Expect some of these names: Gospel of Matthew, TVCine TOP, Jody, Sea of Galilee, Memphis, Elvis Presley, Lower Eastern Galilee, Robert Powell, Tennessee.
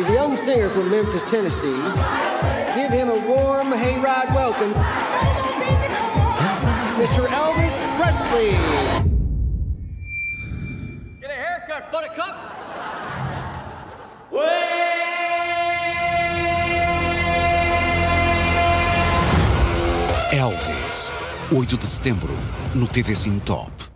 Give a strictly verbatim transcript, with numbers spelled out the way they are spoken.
is a young singer from Memphis, Tennessee. Give him a warm hayride welcome, Mister Elvis Presley. Get a haircut, buttercup. Elvis, oito de setembro, no T V Cine Top.